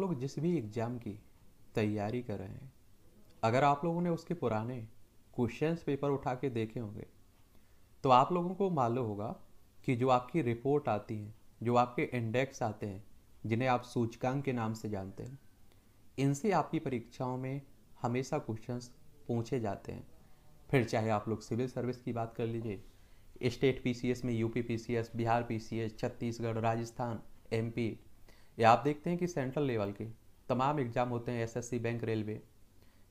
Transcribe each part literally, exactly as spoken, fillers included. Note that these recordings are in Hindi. आप लोग जिस भी एग्ज़ाम की तैयारी कर रहे हैं, अगर आप लोगों ने उसके पुराने क्वेश्चंस पेपर उठा के देखे होंगे तो आप लोगों को मालूम होगा कि जो आपकी रिपोर्ट आती है, जो आपके इंडेक्स आते हैं, जिन्हें आप सूचकांक के नाम से जानते हैं, इनसे आपकी परीक्षाओं में हमेशा क्वेश्चंस पूछे जाते हैं। फिर चाहे आप लोग सिविल सर्विस की बात कर लीजिए, स्टेट पीसीएस में UP PCS, Bihar PCS, Chhattisgarh, Rajasthan, MP, या आप देखते हैं कि सेंट्रल लेवल के तमाम एग्ज़ाम होते हैं, एसएससी, बैंक, रेलवे,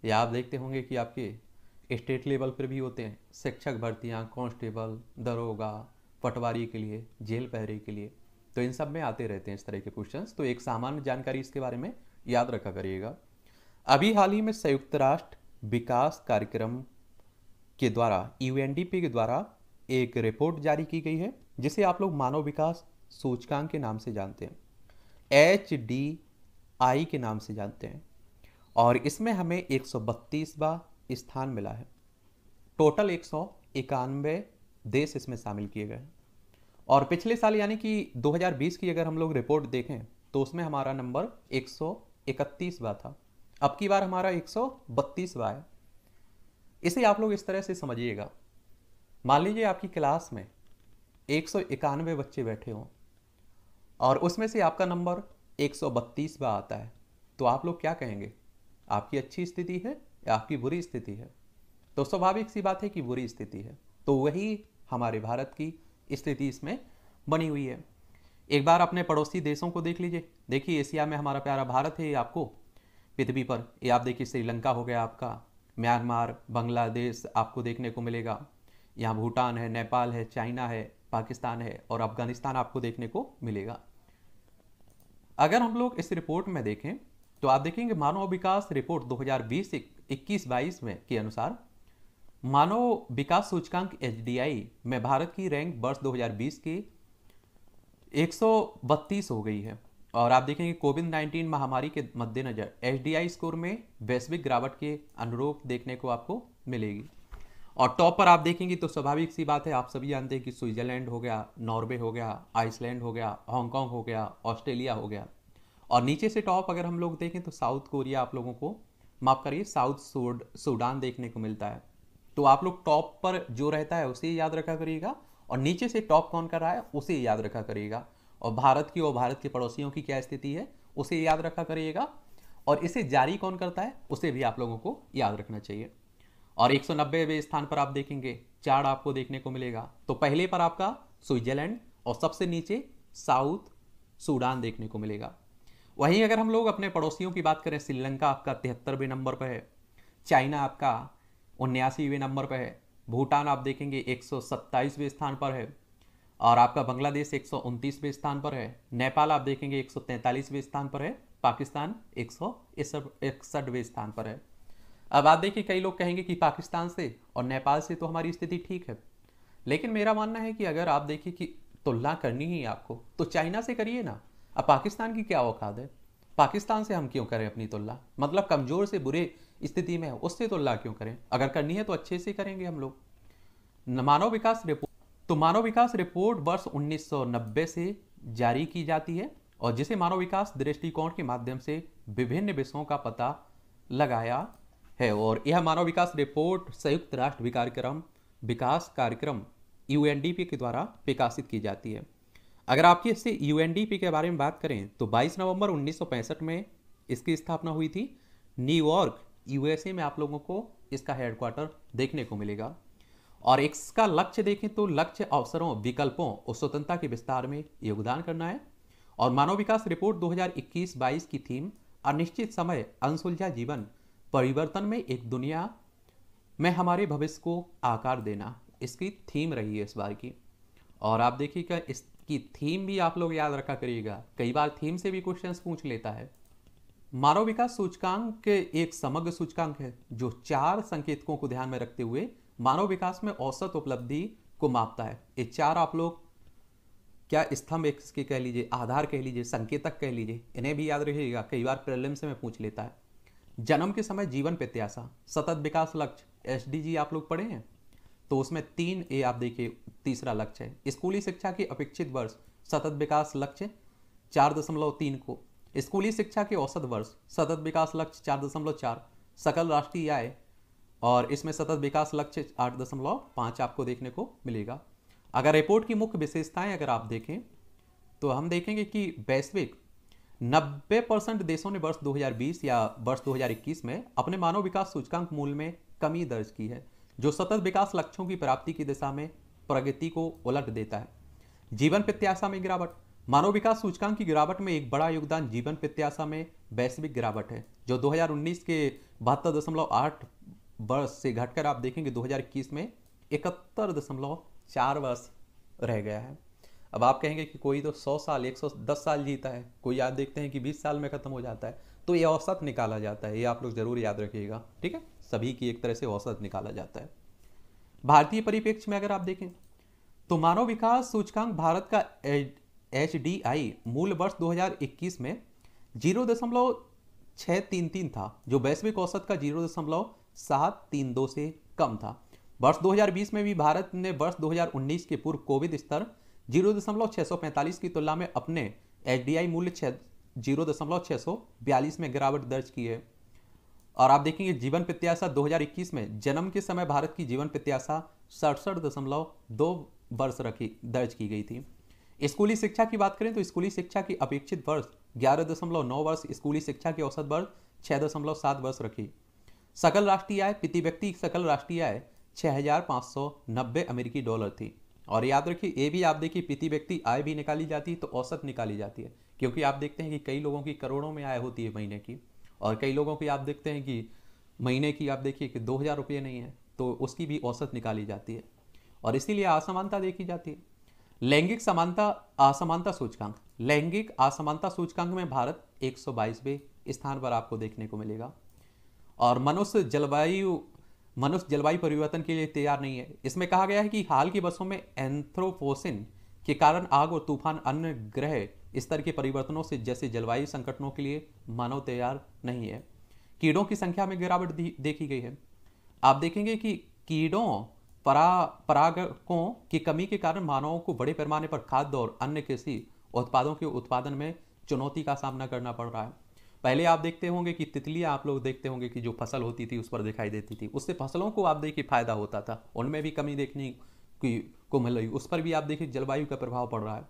या आप देखते होंगे कि आपके स्टेट लेवल पर भी होते हैं, शिक्षक भर्तियां, कांस्टेबल, दरोगा, पटवारी के लिए, जेल पहरे के लिए, तो इन सब में आते रहते हैं इस तरह के क्वेश्चंस। तो एक सामान्य जानकारी इसके बारे में याद रखा करिएगा। अभी हाल ही में संयुक्त राष्ट्र विकास कार्यक्रम के द्वारा, यूएनडीपी के द्वारा एक रिपोर्ट जारी की गई है, जिसे आप लोग मानव विकास सूचकांक के नाम से जानते हैं, एच डी आई के नाम से जानते हैं, और इसमें हमें एक सौ बत्तीसवां स्थान मिला है। टोटल एक सौ इक्यानवे देश इसमें शामिल किए गए हैं, और पिछले साल यानी कि दो हज़ार बीस की अगर हम लोग रिपोर्ट देखें तो उसमें हमारा नंबर एक सौ इकतीसवां था, अब की बार हमारा एक सौ बत्तीसवां है। इसे आप लोग इस तरह से समझिएगा, मान लीजिए आपकी क्लास में एक सौ इक्यानवे बच्चे बैठे हों और उसमें से आपका नंबर एक सौ बत्तीसवां आता है, तो आप लोग क्या कहेंगे, आपकी अच्छी स्थिति है या आपकी बुरी स्थिति है? तो स्वाभाविक सी बात है कि बुरी स्थिति है। तो वही हमारे भारत की स्थिति इसमें बनी हुई है। एक बार अपने पड़ोसी देशों को देख लीजिए, देखिए एशिया में हमारा प्यारा भारत है, ये आपको पृथ्वी पर, ये आप देखिए श्रीलंका हो गया आपका, म्यांमार, बांग्लादेश आपको देखने को मिलेगा, यहाँ भूटान है, नेपाल है, चाइना है, पाकिस्तान है, और अफगानिस्तान आपको देखने को मिलेगा। अगर हम लोग इस रिपोर्ट में देखें तो आप देखेंगे मानव विकास रिपोर्ट दो हज़ार बीस इक्कीस बाईस में के अनुसार मानव विकास सूचकांक एच डी आई में भारत की रैंक वर्ष दो हज़ार बीस की एक सौ बत्तीस हो गई है। और आप देखेंगे कोविड नाइन्टीन महामारी के मद्देनज़र एच डी आई स्कोर में वैश्विक गिरावट के अनुरूप देखने को आपको मिलेगी। और टॉप पर आप देखेंगे तो स्वाभाविक सी बात है, आप सभी जानते हैं कि स्विट्जरलैंड हो गया, नॉर्वे हो गया, आइसलैंड हो गया, हांगकॉन्ग हो गया, ऑस्ट्रेलिया हो गया, और नीचे से टॉप अगर हम लोग देखें तो साउथ कोरिया आप लोगों को, माफ करिए, साउथ सूडान देखने को मिलता है। तो आप लोग टॉप पर जो रहता है उसे याद रखा करिएगा, और नीचे से टॉप कौन कर रहा है उसे याद रखा करिएगा, और भारत की और भारत के पड़ोसियों की क्या स्थिति है उसे याद रखा करिएगा, और इसे जारी कौन करता है उसे भी आप लोगों को याद रखना चाहिए। और एक सौ नब्बेवें स्थान पर आप देखेंगे चार्ट आपको देखने को मिलेगा, तो पहले पर आपका स्विट्जरलैंड और सबसे नीचे साउथ सूडान देखने को मिलेगा। वहीं अगर हम लोग अपने पड़ोसियों की बात करें, श्रीलंका आपका तिहत्तरवें नंबर पर है, चाइना आपका उन्यासीवें नंबर पर है, भूटान आप देखेंगे एक सौ सत्ताईसवें स्थान पर है, और आपका बांग्लादेश एक सौ उनतीसवें स्थान पर है, नेपाल आप देखेंगे एक सौ तैंतालीसवें स्थान पर है, पाकिस्तान एक सौ इकसठवें स्थान पर है। अब आप देखिए, कई लोग कहेंगे कि पाकिस्तान से और नेपाल से तो हमारी स्थिति ठीक है, लेकिन मेरा मानना है कि अगर आप देखिए कि तुलना करनी ही आपको तो चाइना से करिए ना। अब पाकिस्तान की क्या औकात है, पाकिस्तान से हम क्यों करें अपनी तुलना, मतलब कमज़ोर से बुरे स्थिति में है उससे तुलना क्यों करें, अगर करनी है तो अच्छे से करेंगे हम लोग। मानव विकास रिपोर्ट तो मानव विकास रिपोर्ट वर्ष उन्नीस सौ नब्बे से जारी की जाती है, और जिसे मानव विकास दृष्टिकोण के माध्यम से विभिन्न विषयों का पता लगाया है। और यह मानव विकास रिपोर्ट संयुक्त राष्ट्र विकास विकास कार्यक्रम यूएनडीपी के द्वारा विकासित की जाती है। अगर आपकी इससे यूएनडीपी के बारे में बात करें तो बाईस नवंबर उन्नीस सौ पैंसठ में इसकी स्थापना हुई थी, न्यूयॉर्क यूएसए में आप लोगों को इसका हेडक्वार्टर देखने को मिलेगा। और इसका लक्ष्य देखें तो लक्ष्य अवसरों, विकल्पों और स्वतंत्रता के विस्तार में योगदान करना है। और मानव विकास रिपोर्ट दो हज़ार इक्कीस बाईस की थीम अनिश्चित समय, अनसुलझा जीवन, परिवर्तन में एक दुनिया में हमारे भविष्य को आकार देना, इसकी थीम रही है इस बार की। और आप देखिएगा इस की थीम भी आप लोग याद रखा करिएगा, कई बार थीम से भी क्वेश्चंस पूछ लेता है। मानव विकास सूचकांक एक समग्र सूचकांक है जो चार संकेतकों को ध्यान में रखते हुए मानव विकास में औसत उपलब्धि को मापता है। ये चार आप लोग क्या स्तंभ एक के कह लीजिए, आधार कह लीजिए, संकेतक कह लीजिए, इन्हें भी याद रखिएगा, कई बार प्रीलिम्स में पूछ लेता है। जन्म के समय जीवन प्रत्याशा, सतत विकास लक्ष्य, एस डी जी आप लोग पढ़े हैं तो उसमें तीन ए आप देखिए तीसरा लक्ष्य है। स्कूली शिक्षा की अपेक्षित वर्ष, सतत विकास लक्ष्य चार दशमलव तीन को, स्कूली शिक्षा के औसत वर्ष सतत विकास लक्ष्य चार दशमलव चार सकल राष्ट्रीय आय और इसमें सतत विकास लक्ष्य आठ दशमलव पाँच आपको देखने को मिलेगा। अगर रिपोर्ट की मुख्य विशेषताएं अगर आप देखें तो हम देखेंगे कि वैश्विक नब्बे परसेंट देशों ने वर्ष दो हज़ार बीस या वर्ष दो हज़ार इक्कीस में अपने मानव विकास सूचकांक मूल्य में कमी दर्ज की है, जो सतत विकास लक्ष्यों की प्राप्ति की दिशा में प्रगति को उलट देता है। जीवन प्रत्याशा में गिरावट, मानव विकास सूचकांक की गिरावट में एक बड़ा योगदान जीवन प्रत्याशा में वैश्विक गिरावट है, जो दो हज़ार उन्नीस के बहत्तर दशमलव आठ वर्ष से घटकर आप देखेंगे दो हज़ार इक्कीस में इकहत्तर दशमलव चार वर्ष रह गया है। अब आप कहेंगे कि कोई तो सौ साल एक सौ दस साल जीता है, कोई आप देखते हैं कि बीस साल में ख़त्म हो जाता है, तो ये औसत निकाला जाता है, ये आप लोग जरूर याद रखिएगा, ठीक है। सभी की एक तरह से औसत निकाला जाता है। भारतीय परिप्रेक्ष्य में अगर आप देखें तो मानव विकास सूचकांक भारत का एच डी आई मूल वर्ष दो हज़ार इक्कीस में जीरो दशमलव छः तीन तीन था, जो वैश्विक औसत का जीरो दशमलव सात तीन दो से कम था। वर्ष दो हज़ार बीस में भी भारत ने वर्ष दो हज़ार उन्नीस के पूर्व कोविड स्तर जीरो दशमलव छः सौ पैंतालीस की तुलना में अपने एच डी आई मूल्य छः जीरो दशमलव छः सौ बयालीस में गिरावट दर्ज की है। और आप देखेंगे जीवन प्रत्याशा दो हज़ार इक्कीस में जन्म के समय भारत की जीवन प्रत्याशा सड़सठ दशमलव दो वर्ष रखी दर्ज की गई थी। स्कूली शिक्षा की बात करें तो स्कूली शिक्षा की अपेक्षित वर्ष ग्यारह दशमलव नौ वर्ष, स्कूली शिक्षा की औसत वर्ष छः दशमलव सात वर्ष रखी। सकल राष्ट्रीय आय, प्रति व्यक्ति सकल राष्ट्रीय आय छः हज़ार पाँच सौ नब्बे अमेरिकी डॉलर थी। और याद रखिए ये भी आप देखिए प्रति व्यक्ति आय भी निकाली जाती है तो औसत निकाली जाती है, क्योंकि आप देखते हैं कि कई लोगों की करोड़ों में आय होती है महीने की, और कई लोगों की आप देखते हैं कि महीने की आप देखिए कि दो हज़ार रुपये नहीं है, तो उसकी भी औसत निकाली जाती है और इसीलिए असमानता देखी जाती है। लैंगिक समानता असमानता सूचकांक, लैंगिक असमानता सूचकांक में भारत एक सौ बाईसवें स्थान पर आपको देखने को मिलेगा। और मनुष्य जलवायु मनुष्य जलवायु परिवर्तन के लिए तैयार नहीं है, इसमें कहा गया है कि हाल के वर्षों में एंथ्रोपोसिन के कारण आग और तूफान अन्य ग्रह स्तर के परिवर्तनों से जैसे जलवायु संकटों के लिए मानव तैयार नहीं है। कीड़ों की संख्या में गिरावट देखी गई है। आप देखेंगे कि कीड़ों परा परागकों की कमी के कारण मानवों को बड़े पैमाने पर खाद्य और अन्य कृषि उत्पादों के उत्पादन में चुनौती का सामना करना पड़ रहा है। पहले आप देखते होंगे कि तितलियां आप लोग देखते होंगे कि जो फसल होती थी उस पर दिखाई देती थी, उससे फसलों को आप देखिए फायदा होता था, उनमें भी कमी देखने को मिल रही, उस पर भी आप देखिए जलवायु का प्रभाव पड़ रहा है।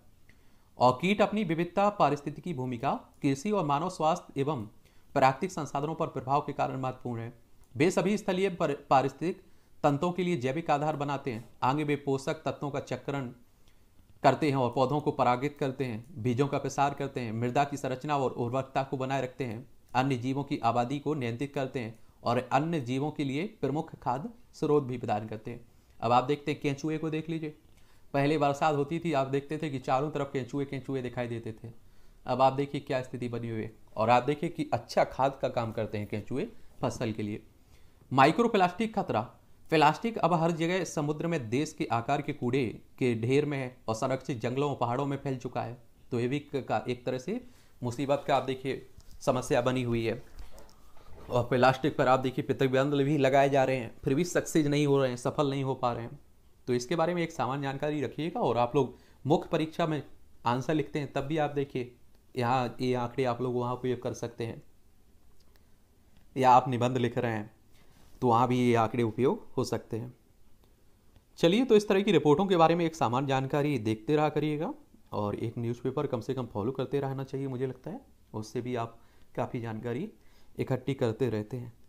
और कीट अपनी विविधता, पारिस्थितिकी भूमिका, कृषि और मानव स्वास्थ्य एवं प्राकृतिक संसाधनों पर प्रभाव के कारण महत्वपूर्ण है। वे सभी स्थलीय पारिस्थितिक तंत्रों के लिए जैविक आधार बनाते हैं। आगे वे पोषक तत्वों का चक्रण करते हैं और पौधों को परागित करते हैं, बीजों का प्रसार करते हैं, मृदा की संरचना और उर्वरकता को बनाए रखते हैं, अन्य जीवों की आबादी को नियंत्रित करते हैं और अन्य जीवों के लिए प्रमुख खाद्य स्रोत भी प्रदान करते हैं। अब आप देखते हैं केंचुए को देख लीजिए, पहले बरसात होती थी आप देखते थे कि चारों तरफ केंचुए केंचुए दिखाई देते थे, अब आप देखिए क्या स्थिति बनी हुई है। और आप देखिए कि अच्छा खाद का काम करते हैं केंचुए फसल के लिए। माइक्रोप्लास्टिक खतरा, प्लास्टिक अब हर जगह समुद्र में देश के आकार के कूड़े के ढेर में है और संरक्षित जंगलों और पहाड़ों में फैल चुका है, तो ये भी का एक तरह से मुसीबत का आप देखिए समस्या बनी हुई है। और प्लास्टिक पर आप देखिए प्रतिबंध भी लगाए जा रहे हैं, फिर भी सक्सेस नहीं हो रहे हैं, सफल नहीं हो पा रहे हैं, तो इसके बारे में एक सामान्य जानकारी रखिएगा। और आप लोग मुख्य परीक्षा में आंसर लिखते हैं तब भी आप देखिए यहाँ ये आंकड़े आप लोग वहाँ उपयोग कर सकते हैं, या आप निबंध लिख रहे हैं तो वहाँ भी ये आंकड़े उपयोग हो सकते हैं। चलिए, तो इस तरह की रिपोर्टों के बारे में एक सामान्य जानकारी देखते रहा करिएगा और एक न्यूज़पेपर कम से कम फॉलो करते रहना चाहिए, मुझे लगता है उससे भी आप काफ़ी जानकारी इकट्ठी करते रहते हैं।